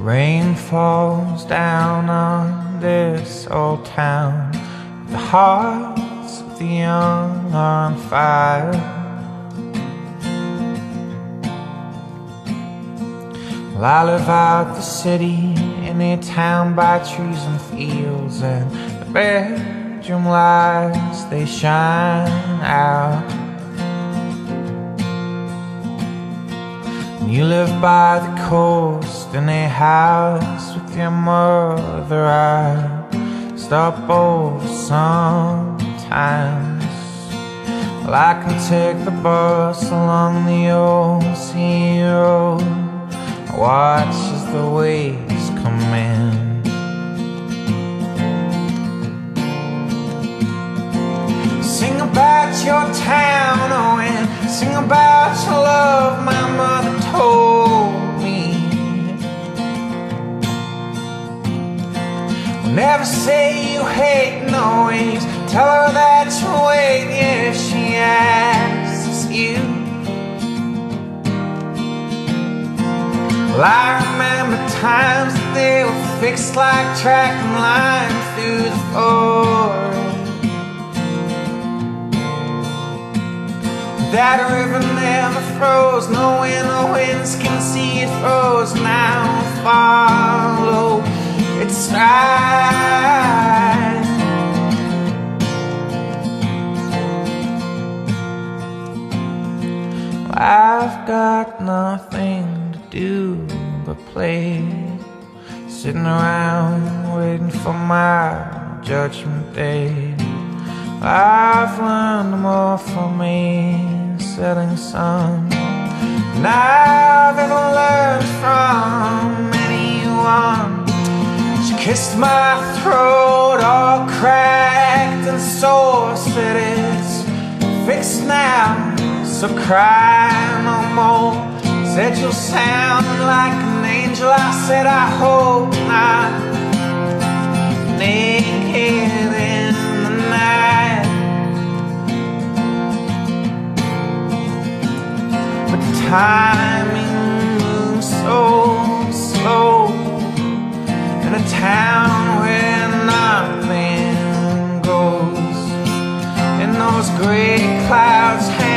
Rain falls down on this old town. The hearts of the young are on fire. Well, I live out the city in a town by trees and fields, and the bedroom lights, they shine out. You live by the coast in a house with your mother. I stop over sometimes. Well, I can take the bus along the old sea road. I watch as the waves come in. Sing about your town, oh, and sing about your love, my mother told me. Never say you hate noise. Tell her that you wait if she asks you. Well, I remember times that they were fixed like track and line through the forest. That river never froze. No winter winds can see it froze. Now follow its stride. Well, I've got nothing to do but play, sitting around waiting for my judgment day. Well, I've learned more from a setting sun. Now that I learned from anyone, she kissed my throat, all cracked and sore. Said it's fixed now, so cry no more. Said you'll sound like an angel. I said I hope not. Naked in the night. But timing moves so slow in a town where nothing goes. And those gray clouds hang